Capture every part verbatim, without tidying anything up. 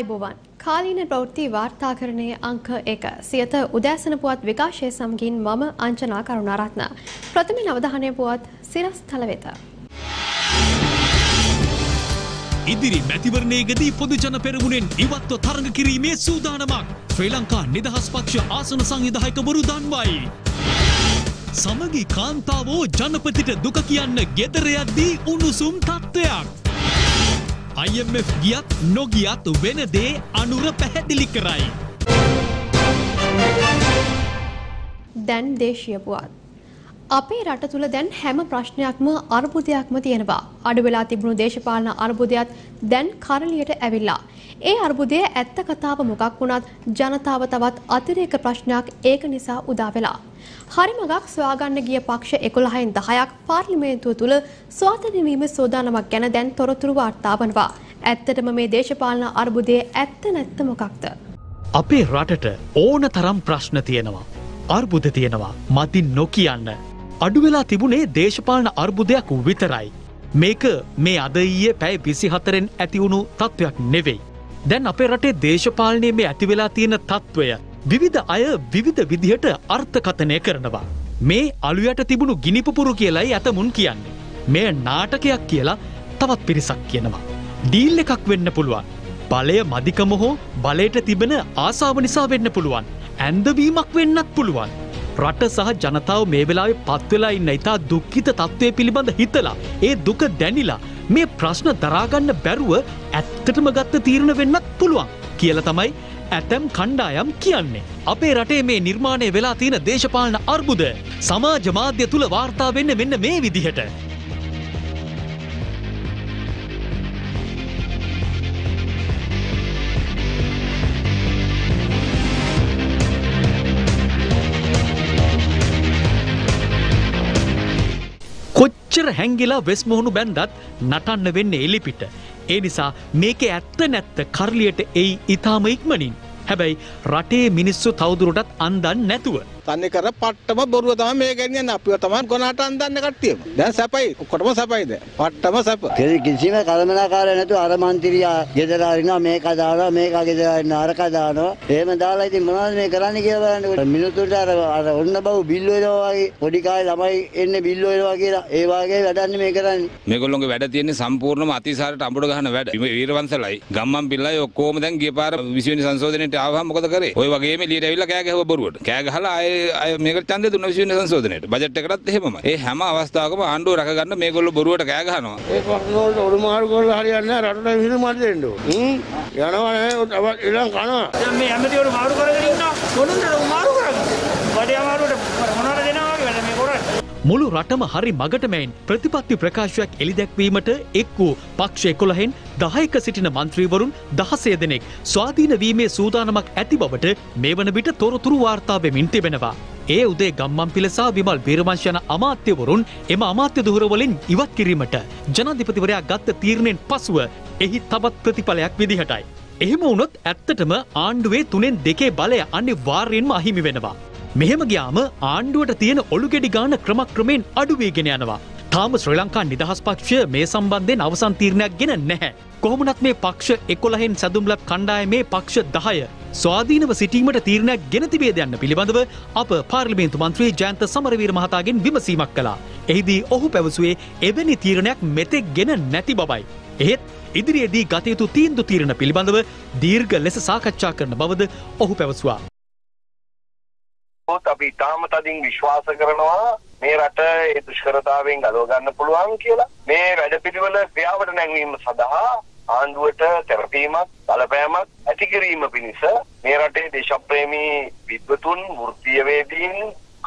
අයිබෝවන් කාලීන ප්‍රවෘත්ති වාර්තාකරණයේ අංක එක සියත උදෑසන පුවත් විකාශයේ සමගින් මම අංචනා කරුණාරත්න ප්‍රථම නවධානයේ පුවත් සිරස්තල වෙත ඉදිරි මැතිවරණයේදී පොදු ජන පෙරමුණෙන් ඉවත්ව තරඟ කිරීමේ සූදානමක් ශ්‍රී ලංකා නිදහස් පක්ෂ ආසන සංවිධායකවරු දන්වයි සමගි කාන්තාවෝ ජනපතිට දුක කියන්න ගෙදර යද්දී උණුසුම් තත්ත්වයක් I M F ගියත් නොගියත් වෙන දේ අනුර පැහැදිලි කරයි. දැන් දේශීය පුවත්. අපේ රට තුල දැන් හැම ප්‍රශ්නයක්ම අර්බුදයක්ම තියෙනවා. අඩු වෙලා තිබුණු දේශපාලන අර්බුදයත් දැන් කරලියට ඇවිල්ලා. ඒ අර්බුදයේ ඇත්ත කතාව මොකක් වුණත් ජනතාව තවත් අතිරේක ප්‍රශ්නයක් ඒක නිසා උදා වෙලා. හරි මගක් සොයාගන්න ගිය පක්ෂ එකොළහෙන් දහයක් පාර්ලිමේන්තුව තුල ස්වාධීන වීම සෝදානමක් ගැන දැන් තොරතුරු වාර්තා වනවා. ඇත්තටම මේ දේශපාලන අර්බුදයේ ඇත්ත නැත්ත මොකක්ද? අපේ රටට ඕන තරම් ප්‍රශ්න තියෙනවා. අර්බුද තියෙනවා. මතින් නොකියන්න. අඩුවෙලා තිබුණේ දේශපාලන අර්බුදයක් විතරයි. මේක මේ අද ඊයේ පැය විසිහතරෙන් ඇති වුණු තත්වයක් නෙවෙයි. දැන් අපේ රටේ දේශපාලනයේ මේ ඇති වෙලා තියෙන තත්වය විවිධ අය විවිධ විදිහට අර්ථකථනය කරනවා. මේ අලුයට තිබුණු ගිනිපුපුරු කියලායි ඇතමුන් කියන්නේ. මේ නාටකයක් කියලා තවත් පිරිසක් කියනවා. ඩීල් එකක් වෙන්න පුළුවන්. බලය මදිකම හෝ බලයට තිබෙන ආසාව නිසා වෙන්න පුළුවන්. ඇන්දවීමක් වෙන්නත් පුළුවන්. රට සහ ජනතාව මේ වෙලාවේ පත් වෙලා ඉන්න ඉතා දුක්ඛිත තත්ත්වයේ පිළිබඳ හිතලා ඒ දුක දැනිලා මේ ප්‍රශ්න දරා ගන්න බැරුව ඇත්තටම ගත්ත තීරණ වෙන්නත් පුළුවන් කියලා තමයි ඇතම් කණ්ඩායම් කියන්නේ. අපේ රටේ මේ නිර්මාණය වෙලා තියෙන දේශපාලන අර්බුද සමාජ මාධ්‍ය තුල වාර්තා වෙන්නේ මෙන්න මේ විදිහට. කොච්චර හැංගිලා වෙස් මොහුණු බැන්දත් නටන්න වෙන්නේ එලිපිට. ඒ නිසා මේකේ ඇත්ත නැත්ත කරලියට එයි ඊටාම ඉක්මනින්. හැබැයි රටේ මිනිස්සු තවදුරටත් අන්දන් නැතුව. තන්නේ කර පට්ටම බොරුව තමයි මේ කියන්නේ. අපිව තමයි ගොනාට අන්දන්න කට්ටියම. දැන් සැපයි. කොටම සැපයිද? පට්ටම සැප. කිසිම කලමනාකාරය නැතුව අර මන්ත්‍රියා ගෙදර ආරිනවා මේක දානවා මේක ගෙදර ආරිනවා අරක දානවා. එහෙම දාලා ඉතින් මොනවද මේ කරන්නේ කියලා බලන්න. මිනිතුන්ට අර අර ඔන්න බව බිල් වෙනවා වගේ පොඩි කාලේ ළමයි එන්නේ බිල් වෙනවා කියලා ඒ වාගේ වැඩන්නේ මේ කරන්නේ. මේගොල්ලෝගේ වැඩ තියෙන්නේ සම්පූර්ණම අතිසාරයට අඹුඩ ගහන වැඩ. වීරවංශලයි ගම්මන් පිල්ලයි ඔක්කොම දැන් ගිය පාර විසි වෙනි සංශෝධනයේට ආවහම මොකද කරේ? ඔය වගේම එළියට ඇවිල්ලා කෑ ගැහුවා බොරුවට. කෑ ගහලා ආයේ මේක ඡන්දය දුන්න විශ්වවිද්‍යාල සංශෝධනයට බජට් එකකටත් එහෙමමයි. ඒ හැම අවස්ථාවකම ආණ්ඩුව රකගන්න මේගොල්ලෝ බොරුවට කෑ ගහනවා. ඒ ප්‍රශ්න වලට උඩු මාරු කරලා හරියන්නේ නැහැ. රටට විසඳුම් හරි දෙන්න ඕන. හ්ම්. යනවා නේ තවත් ඊළඟ කනවා. දැන් මේ හැමදේම මාරු කරගෙන ඉන්නවා. මොනද මාරු කරන්නේ? වැඩේ අමාරුවට මොනවාර දෙනවා වගේ වැඩ මේ කරන්නේ. මුළු රටම හරි මගට මෙන් ප්‍රතිපත්ති ප්‍රකාශයක් එළිදැක්වීමට එක් වූ පක්ෂ එකොළහෙන් දහයක සිටින മന്ത്രിවරුන් දහසය දෙනෙක් ස්වාධීන වීමේ සූදානමක් ඇති බවට මේ වන විට තොරතුරු වාර්තා වෙමින් තිබෙනවා. ඒ උදේ ගම්මන් පිලසා විමල් වීරවංශ යන අමාත්‍යවරුන් එම අමාත්‍ය දුහරවලින් ඉවත් කිරීමට ජනාධිපතිවරයා ගත්ත තීරණයෙන් පසුව එහි තවත් ප්‍රතිඵලයක් විදිහටයි. එහෙම වුණොත් ඇත්තටම ආණ්ඩුවේ තුනෙන් දෙකේ බලය අනිවාර්යෙන්ම අහිමි වෙනවා. මෙහෙම ගියාම ආණ්ඩුවට තියෙන ඔලු ගෙඩි ගන්න ක්‍රමක්‍රමයෙන් අඩු වීගෙන යනවා. තාම ශ්‍රී ලංකා නිදහස් පක්ෂය මේ සම්බන්ධයෙන් අවසන් තීරණයක් ගෙන නැහැ. කොහොමනත් මේ පක්ෂ එකොළහෙන් සැදුම්ලත් කණ්ඩායමේ පක්ෂ දහය ස්වාධීනව සිටීමට තීරණයක් ගෙන තිබේද යන්න පිළිබඳව අප පාර්ලිමේන්තු මන්ත්‍රී ජයන්ත සමරවීර මහතාගෙන් විමසීමක් කළා. එහිදී ඔහු පැවසුවේ එවැනි තීරණයක් මෙතෙක් ගෙන නැති බවයි. එහෙත් ඉදිරියේදී ගත යුතු තීන්දුව තීරණ පිළිබඳව දීර්ඝ ලෙස සාකච්ඡා කරන බවද ඔහු පැවසුවා. අපි තාම තදින් විශ්වාස කරනවා මේ රට ඒ දුෂ්කරතාවෙන් ගලව ගන්න පුළුවන් කියලා. මේ වැඩපිළිවෙල ක්‍රියාවට නැංවීම සඳහා ආණ්ඩුවට තෙරපීමක් බලපෑමක් ඇති කිරීම පිණිස මේ රටේ දේශප්‍රේමී විද්වතුන් වෘත්තීයවේදීන්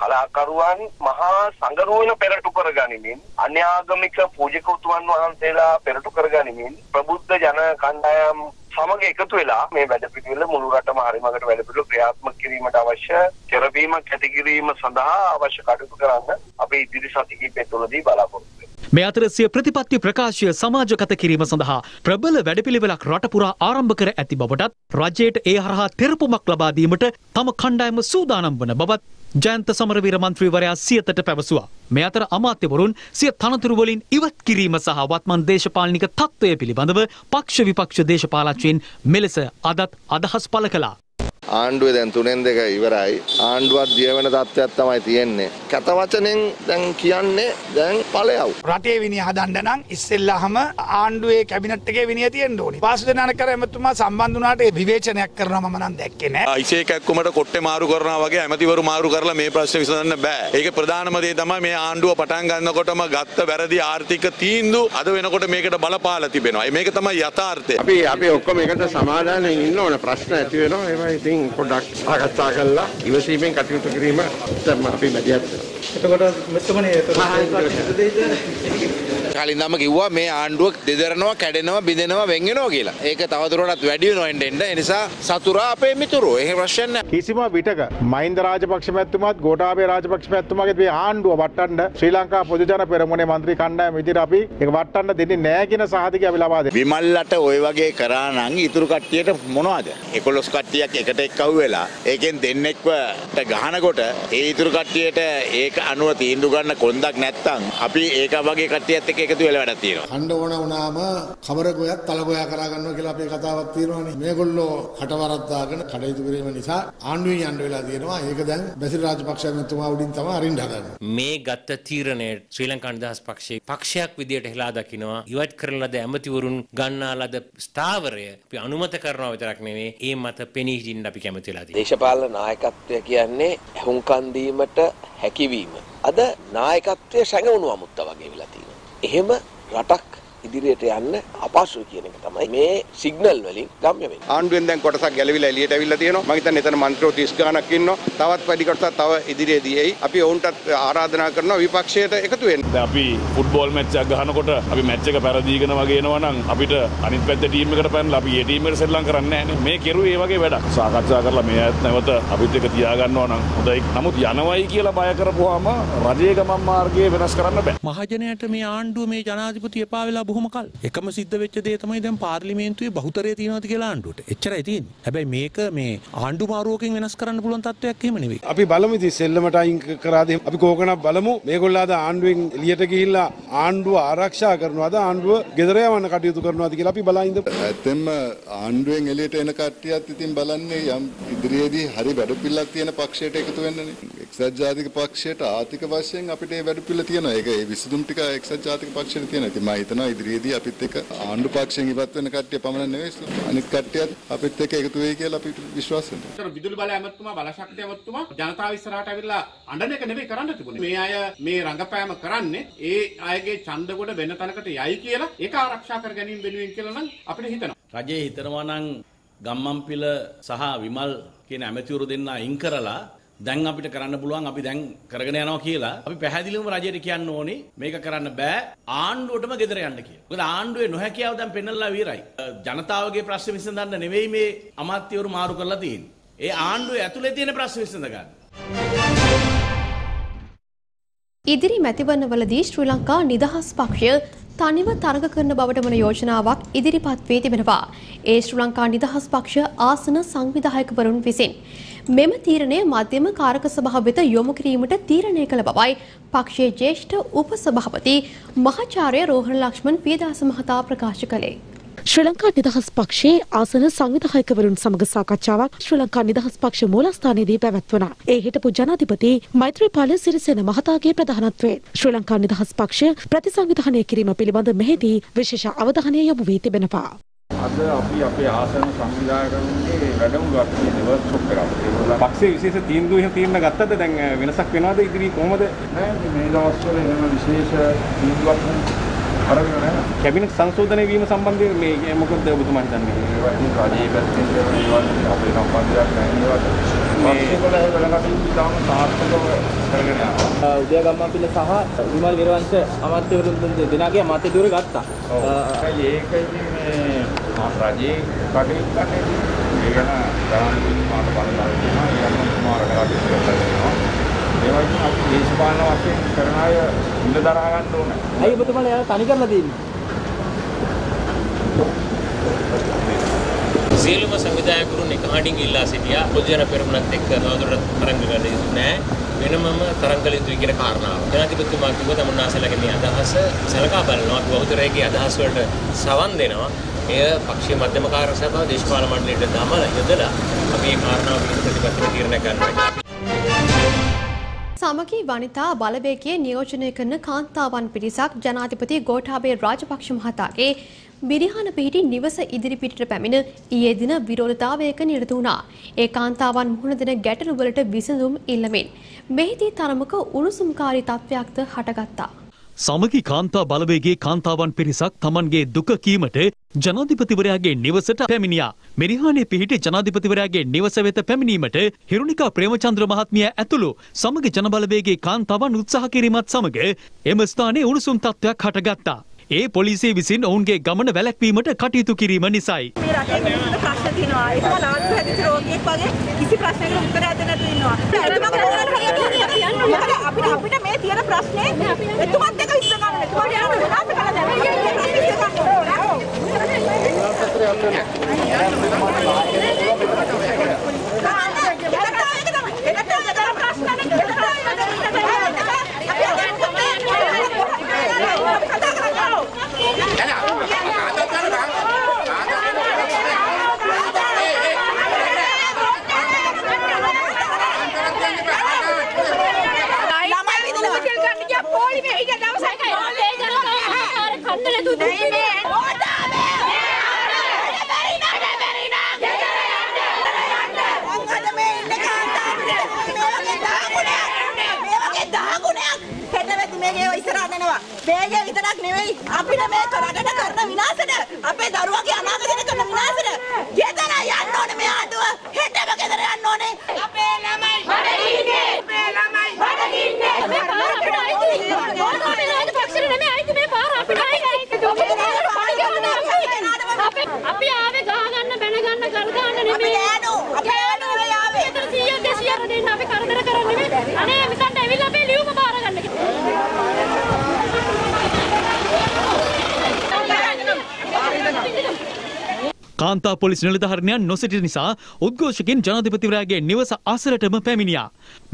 කලාකරුවන් මහා සංගරෝහන පෙරටු කරගනිමින් අන්‍යාගමික පූජකතුමන් වහන්සේලා පෙරටු කරගනිමින් ප්‍රබුද්ධ ජන කණ්ඩායම් සමග එකතු වෙලා මේ වැඩපිළිවෙල මුළු රටම හරිමකට වැඩපිළිවෙල ක්‍රියාත්මක කිරීමට අවශ්‍ය තෙරපීමක් ඇති කිරීම සඳහා අවශ්‍ය කටයුතු කරන්න අපි ඉදිරි සති කිහිපය තුළදී බලාපොරොත්තු වෙනවා. මේ අතර සිය ප්‍රතිපත්ති ප්‍රකාශය සමාජගත කිරීම සඳහා ප්‍රබල වැඩපිළිවෙලක් රට පුරා ආරම්භ කර ඇති බවටත් රජයට ඒ හරහා තෙරපුමක් ලබා දීමට තම කණ්ඩායම සූදානම් වන බවත් ජයන්ත සමරවීර මන්ත්‍රීවරයා සියතට පැවසුවා. මේ අතර අමාත්‍යවරුන් සිය තනතුරු වලින් ඉවත් කිරීම සහ වත්මන් දේශපාලනික තත්ත්වය පිළිබඳව පක්ෂ විපක්ෂ දේශපාලකයන් මෙලෙස අදත් අදහස් පළ කළා. ආණ්ඩුවේ දැන් තුනෙන් දෙක ඉවරයි. ආණ්ඩුවත් දියවන තත්ත්වයක් තමයි තියෙන්නේ. කත වචනෙන් දැන් කියන්නේ දැන් ඵලයව. රටේ විනය හදන්න නම් ඉස්සෙල්ලාම ආණ්ඩුවේ කැබිනට් එකේ විනය තියෙන්න ඕනේ. පාසු දනනකර එමෙතුමා සම්බන්ධ වුණාට ඒ විවේචනයක් කරනවා මම නම් දැක්කේ නැහැ. අයිසේකක් කොමඩ කොට්ටේ මාරු කරනවා වගේ ඇමතිවරු මාරු කරලා මේ ප්‍රශ්නේ විසඳන්න බෑ. ඒක ප්‍රධානම දේ තමයි මේ ආණ්ඩුව පටන් ගන්නකොටම ගත්ත වැරදි ආර්ථික තීන්දුව අද වෙනකොට මේකට බලපාලා තිබෙනවා. මේක තමයි යථාර්ථය. අපි අපි ඔක්කොම එකට සමාදානයෙන් ඉන්න ඕන ප්‍රශ්න ඇති වෙනවා. ඒවයි Product Akasakala, you see me cutting to Grima, some of him at the Kalinamakiwa may Anduk, Didano, Cadeno, Bideno, Venginogila, Ekatadro, Vaduno, and Denda, Satura, Mituru, a Russian Kisima Vitaka, Mind the Rajapakshmatumat, Gotabe Rajapakshmatumak, the Andu, Batanda, Sri Lanka, Pujana, Peramone, Mantri Kanda, Mitirapi, Batanda, the Nagina Sahaki Avilava, Vimalata, Oevage, Karanang, Ituka theatre of Monada, Ekoloskatia, Kawela, Ekin, Denekwa, Taganagota, Etruka theatre, Eka Anu, the Indugana, Kondak Natang, Api, Eka Vagi Katia. Handovana Unama, Kamarakua, Talagoya Karagano, Kilapekata, Tironi, Megolo, Hatavarata, Kadaitu, Andu and Villa Dino, Ekadan, Besiraj Paksha, Tumaudin Tamarinda. May Gata Tiranate, Sri Lankandas Paksha, Pakshak with the Helada Kinoa, Yuat Kerala, the Amaturun, Ganala, the Stavare, Anumata Karna with Rakne, Emata Penny in the Picamatilla. Deshapal and Aika Tekiane, Hunkandi Mata, Hakivim, other Naika Sanganua Mutavagivilati. එහෙම රටක් ඉදිරියට යන්න අපහසු කියන එක තමයි මේ signal වලින් ගම්ය වෙන්නේ. ආණ්ඩුවෙන් දැන් කොටසක් ගැලවිලා එළියට අවිල්ලා තියෙනවා. මම හිතන්නේ එතන මන්ත්‍රීව තිස් ගණනක් ඉන්නවා. තවත් වැඩි කොටසක් තව ඉදිරියේදී එයි. අපි ඔවුන්ටත් ආරාධනා කරනවා විපක්ෂයට එකතු වෙන්න. දැන් අපි ෆුට්බෝල් මැච් එකක් ගහනකොට අපි මැච් එක පරදීගෙන වගේ එනවා නම් අපිට අනිත් පැත්තේ ටීම් එකට පැනලා අපි ඒ ටීම් එකට සෙල්ලම් කරන්නේ නැහැ නේ. මේ කෙරුවේ ඒ වගේ වැඩක්. සාකච්ඡා කරලා මේ අයත් නැවත අපිත් එක තියාගන්නවා නම් හොඳයි. නමුත් යනවයි කියලා බය කරපුවාම රජයේ ගමන් මාර්ගය වෙනස් කරන්න බෑ. මහජනයාට මේ ආණ්ඩුව මේ ජනාධිපති එපා වෙලා කොහොමකල් එකම සිද්ධ වෙච්ච දේ තමයි දැන් පාර්ලිමේන්තුවේ බහුතරය තියනවාද කියලා ආණ්ඩුවට. එච්චරයි තියෙන්නේ. හැබැයි මේක මේ ආණ්ඩු මාරුවකින් වෙනස් කරන්න පුළුවන් තත්ත්වයක් එහෙම නෙවෙයි. අපි බලමු ඉතින් සෙල්ලමට අයින් කරාද අපි කෝකණක් බලමු. මේගොල්ලෝ ආද ආණ්ඩුවෙන් එළියට ගිහිල්ලා ආණ්ඩුව ආරක්ෂා කරනවාද ආණ්ඩුව ගෙදර යවන්න කටයුතු කරනවාද කියලා අපි බලා ඉඳපු. ඇත්තෙන්ම ආණ්ඩුවෙන් එළියට එන කට්ටියත් ඉතින් බලන්නේ යම් ඉදිරියේදී හරි වැඩපිළිවෙලක් තියෙන පක්ෂයට එකතු වෙන්නනේ. එක්සත් ජාතික පක්ෂයට ආර්ථික වශයෙන් අපිට ඒ වැඩපිළිවෙල තියෙනවා. ඒක ඒ විසඳුම් ටික එක්සත් ජාතික පක්ෂයට තියෙනවා. ඉතින් මම හිතනවා ඉදිරියේදී අපිත් එක්ක ආණ්ඩු පක්ෂයෙන් ඉවත් වෙන කට්ටිය පමණක් නෙවෙයි අනිත් කට්ටියත් අපිත් එක්ක එකතු වෙයි කියලා අපි විශ්වාස කරනවා. විදුලි බල ඇමතුමා බලශක්ති ඇමතුමා ජනතාව ඉස්සරහට ඇවිල්ලා අඬන එක නෙවෙයි කරන්න තිබුණේ. මේ අය මේ රංගපෑම කරන්නේ ඒ අයගේ ඡන්ද ගොඩ වෙන තැනකට යයි කියලා ඒක ආරක්ෂා කර ගැනීම වෙනුවෙන් කියලා නම් අපිට හිතනවා. රජයේ හිතනවා නම් ගම්මන්පිල සහ විමල් කියන ඇමතිවරු දෙන්න අයින් කරලා දැන් අපිට කරන්න පුළුවන් අපි දැන් කරගෙන යනවා කියලා අපි පැහැදිලිවම රජයට කියන්න ඕනේ මේක කරන්න බෑ ආණ්ඩුවටම ගෙදර යන්න කියලා. මොකද ආණ්ඩුවේ නොහැකියාව දැන් පෙන්නලා විරයි. ජනතාවගේ ප්‍රශ්න විසඳන්න නෙවෙයි මේ අමාත්‍යවරු මාරු කරලා තියෙන්නේ. ඒ ආණ්ඩුවේ ඇතුලේ තියෙන ප්‍රශ්න විසඳ ගන්න. ඉදිරි මැතිවරණවලදී ශ්‍රී ලංකා නිදහස් පක්ෂය තනිව තරග කරන බවට වන යෝජනාවක් ඉදිරිපත් වී තිබෙනවා. ඒ ශ්‍රී ලංකා නිදහස් පක්ෂ ආසන සංවිධායකවරුන් විසින් මෙම තීරණය මධ්‍යම කාරක සභාව වෙත යොමු කිරීමට තීරණය කළ බවයි පක්ෂයේ ජ්‍යෙෂ්ඨ උපසභාපති මහාචාර්ය රෝහණ ලක්ෂ්මන් පියදාස මහතා ප්‍රකාශ කළේ. ශ්‍රී ලංකා නිදහස් පක්ෂයේ ආසන සංවිධායකවරුන් සමග සාකච්ඡාවක් ශ්‍රී ලංකා නිදහස් පක්ෂ මූලස්ථානයේදී පැවැත්වුණා. ඒ හිටපු ජනාධිපති මෛත්‍රීපාල සිරිසේන මහතාගේ ප්‍රධානත්වයෙන් ශ්‍රී ලංකා නිදහස් පක්ෂය ප්‍රතිසංවිධානය කිරීම පිළිබඳ මෙහිදී විශේෂ අවධානය යොමු වී තිබෙනවා. අද අපි අපේ ආසන සංවිධායකවරුන්ගේ වැඩමුළුවක් නිවර්ෂොප් කරා. පක්ෂයේ විශේෂ තීන්දුව එහෙම තීරණ ගත්තද දැන් වෙනසක් වෙනවද ඉදිරි කොහොමද? නෑ මේ දවස්වල එහෙම විශේෂ තීන්දුවක් කැබිනට් සංශෝධනය වීම සම්බන්ධයෙන් මේ මොකද ඔබතුමා හිතන්නේ? රජයේ පැත්තෙන් අපේ සම්බන්ධයක් නැහැ. උදය ගම්මාපිල සහ විමල් ගිරවංශ අමාත්‍යවරුන් දෙනාගේ මත දොර ගත්තා. ඒකයි මේ රජයේ කටයුතු කරන්නේ. ඒ ගැන දානකින් මාත බලලා තියෙනවා. යන්න කුමාර කරලා තියෙනවා. ඒ වගේම අපි දේශපාලන වශයෙන් කරන අය ඉඳ දරා ගන්න ඕනේ. ඇයි ඔබතුමා එයා තනි කරලා තියෙන්නේ? Silva Samida Guru Nikahani Gila Sidia, Pujana Permanateka, other Tarangal is Nay, minimum Tarangal is to get a car now. Kanatiputu Makutamasa like any other Hasa, Salakabal, not Votareki, Adhasur Savandina, here Pakshi Matamakar Saba, this parliament later Dama, Yadala, a big Arna, Kataka. සමකී වනිතා බලවේගයේ නියෝජනය කරන කාන්තාවන් පිරිසක් ජනාධිපති ගෝඨාභය රාජපක්ෂ මහතාගේ බිරිහාන පිහිටි නිවස ඉදිරිපිටට පැමිණ ඊයේ දින විරෝධතාවයක නිරත වුණා. ඒ කාන්තාවන් මුහුණ දෙන ගැටලු වලට විසඳුම් ඉල්ලමින් මෙහිදී තරමක උණුසුම්කාරී තත්වයක්ද හටගත්තා. සමකී කාන්තා බලවේගයේ කාන්තාවන් පිරිසක් Tamanගේ දුක කීමට ජනාධිපතිවරයාගේ නිවසට පැමිණියා. මෙරිහානේ පිහිටි ජනාධිපතිවරයාගේ නිවස වෙත පැමිණීමට හිරුණිකා ප්‍රේමචන්ද්‍ර මහත්මිය ඇතුළු සමග ජනබලවේගයේ කාන්තාවන් උත්සාහ කිරීමත් සමග එම ස්ථානයේ උණුසුම් තත්ත්වයක් හටගත්තා. ඒ පොලිසිය විසින් ඔවුන්ගේ ගමන වැළැක්වීමට කටයුතු කිරීම නිසායි. මේ රටේ මොකද ප්‍රශ්න තියෙනවා? ඒක නාට්‍ය හැදිච්ච රෝගියෙක් වගේ කිසි ප්‍රශ්නයකට උත්තර දෙන්න නැතුව ඉන්නවා. අපිට අපිට අපිට මේ තියෙන ප්‍රශ්නේ එතුමත් එක විශ්ව ගන්න. එතුමට යන්න මොනවද කරන්නේ? කාන්තා පොලිස් නිලධාරිනියන් නොසිටින නිසා උද්ඝෝෂකයන් ජනාධිපතිවරයාගේ නිවස අසලටම පැමිණියා.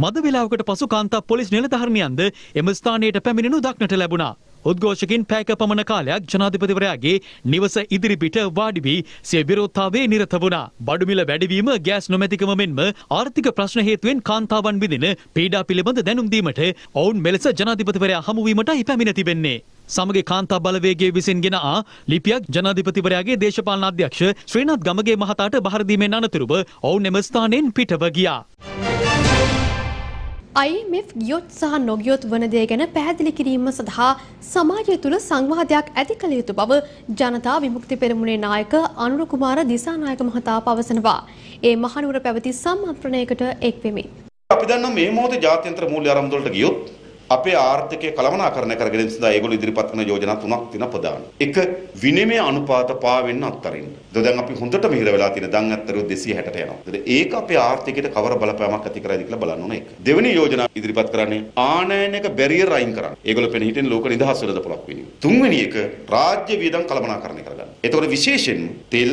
මද වේලාවකට පසු කාන්තා පොලිස් නිලධාරිනියන්ද එම ස්ථානයට පැමිණෙනු දක්නට ලැබුණා. උද්ඝෝෂකයන් පැයක පමණ කාලයක් ජනාධිපතිවරයාගේ නිවස ඉදිරිපිට වාඩි වී සිය විරෝධතාවයේ නිරත වුණා. බඩු මිල වැඩිවීම, ගෑස් නොමැතිකම මෙන්ම ආර්ථික ප්‍රශ්න හේතුවෙන් කාන්තාවන් විඳින පීඩා පිළිබඳ දැනුම් දීමට ඔවුන් මෙලෙස ජනාධිපතිවරයා හමු වීමටයි පැමිණ තිබෙන්නේ. සමග කාන්තා බලවේගයේ විසින් ගෙන ආ ලිපියක් ජනාධිපතිවරයාගේ දේශපාලන අධ්‍යක්ෂ ශ්‍රීනාත් ගමගේ මහතාට බහර දීමෙන් අනතුරුව ඔවුන් එම ස්ථානයෙන් පිටව ගියා. I M F ගියොත් සහ නොගියොත් වන දේ ගැන පැහැදිලි කිරීම සඳහා සමාජය තුළ සංවාදයක් ඇති කළ යුතු බව ජනතා විමුක්ති පෙරමුණේ නායක අනුර කුමාර දිසානායක මහතා පවසනවා. ඒ මහනුවර පැවති සම්මන්ත්‍රණයකට එක් වෙමින් අපි දන්නවා මේ මොහොතේ ජාත්‍යන්තර මූල්‍ය ආරම්භවලට ගියොත් අපේ ආර්ථිකය කළමනාකරණය කර ගැනීම සඳහා ඒගොල්ලෝ ඉදිරිපත් කරන යෝජනා තුනක් තියෙනවා ප්‍රධාන. එක විනිමය අනුපාත පාවෙන්න අත්තරින්න. ඒක දැන් අපි හොඳටම හිර වෙලා තියෙන දැන් අත්තරිය දෙසිය හැටට යනවා. ඒක අපේ ආර්ථිකයට කවර බලපෑමක් ඇති කරයිද කියලා බලන්න ඕන එක. දෙවෙනි යෝජනා ඉදිරිපත් කරන්නේ ආනයනක බැරියර් අයින් කරන්න. ඒගොල්ලෝ පෙන හිටින් ලෝක නිදහස් වෙනද පොලක් වෙන්නේ. තුන්වෙනි එක රාජ්‍ය වියදම් කළමනාකරණය කරගන්න. ඒතකොට විශේෂයෙන් තෙල්,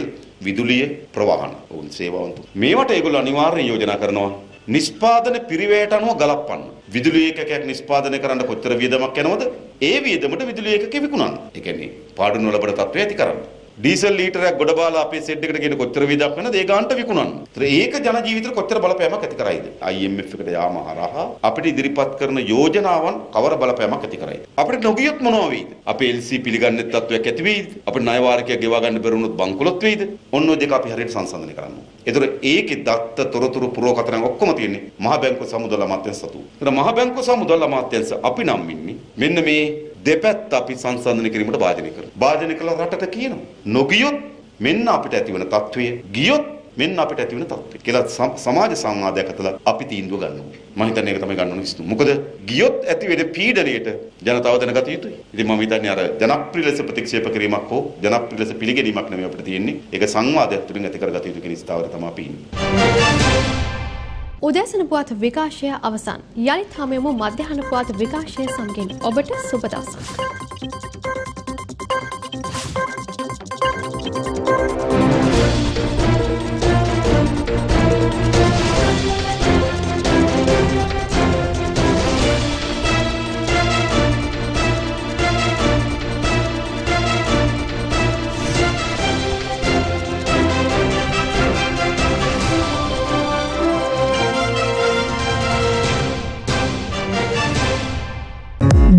විදුලිය, ප්‍රවාහන, වුන් සේවාවන් තුන. මේවට ඒගොල්ලෝ අනිවාර්යෙන් යෝජනා කරනවා. නිෂ්පාදන පිරිවැයට අනුව ගලපන්න. විදුලි ඒකකයක් නිෂ්පාදනය කරන්න කොච්චර වියදමක් යනවද? ඒ වියදමට විදුලි ඒකකෙ විකුණන්න. ඒ කියන්නේ පාඩුවන වල බඩ තත්ත්වය ඇති කරන්න. ඩීසල් ලීටරයක් ගොඩ බාලා අපේ සෙට් එකට ගෙන කොච්චර වියදමක් වෙනද? ඒ ගානට විකුණන්න. ඒතර ඒක ජන ජීවිතේ කොච්චර බලපෑමක් ඇති කරයිද? I M F එකට යාම හරහා අපිට ඉදිරිපත් කරන යෝජනාවන් කවර බලපෑමක් ඇති කරයිද? අපිට නොගියොත් මොනවා වෙයිද? අපේ L C පිළිගන්නේ තත්ත්වයක් ඇති වෙයිද? අපේ ණය වාරකයක් ගෙවා ගන්න බැරි වුණොත් බංකොලොත් වෙයිද? ඔන්න ඔය දෙක අපි හරියට සංසන්දනය කරන්න ඕනේ. ඒතර ඒකේ දත්ත තොරතුරු පුරෝකතරන් ඔක්කොම තියෙන්නේ මහා බැංකුව සමුදල අමාත්‍යාංශ සතු. ඒතර මහා බැංකුව සමුදල අමාත්‍යාංශ අපි නම් ඉන්නේ මෙන්න මේ දෙපැත්ත අපි සංසන්දනය කිරීමට වාදිනේ කරනවා. වාදිනේ කළ රටට කියනවා නොගියොත් මෙන්න අපිට ඇති වෙන තත්වය, ගියොත් මෙන්න අපිට ඇති වෙන තත්ත්වය කියලා සමාජ සංවාදයක් ඇතුළත අපි තීන්දුව ගන්න ඕනේ. මම හිතන්නේ ඒක තමයි ගන්න ඕනේ ඉස්තු. මොකද ගියොත් ඇති වෙන පීඩණයට ජනතාව දැනගත යුතුයි. ඉතින් මම හිතන්නේ අර ජනප්‍රිය ලෙස ප්‍රතික්ෂේප කිරීමක් හෝ ජනප්‍රිය ලෙස පිළිගැනීමක් නෙමෙයි අපිට තියෙන්නේ. ඒක සංවාදයක් තුළින් ඇති කරගත යුතු කෙනෙක් ස්ථාවර තමයි අපි ඉන්නේ. උදෑසන පුවත් විකාශය අවසන්. යලිත් හැමෝම මධ්‍යහන පුවත් විකාශය සමගින් ඔබට සුබ දවසක්.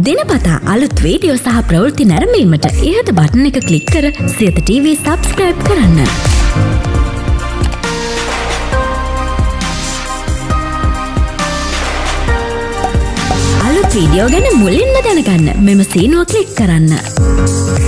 දිනපතා අලුත් වීඩියෝ සහ ප්‍රවෘත්ති නැරඹීමට ඉහත බටන් එක ක්ලික් කර සියත ටීවී subscribe කරන්න. අලුත් වීඩියෝ ගැන මුලින්ම දැනගන්න මෙම සීනුව ක්ලික් කරන්න.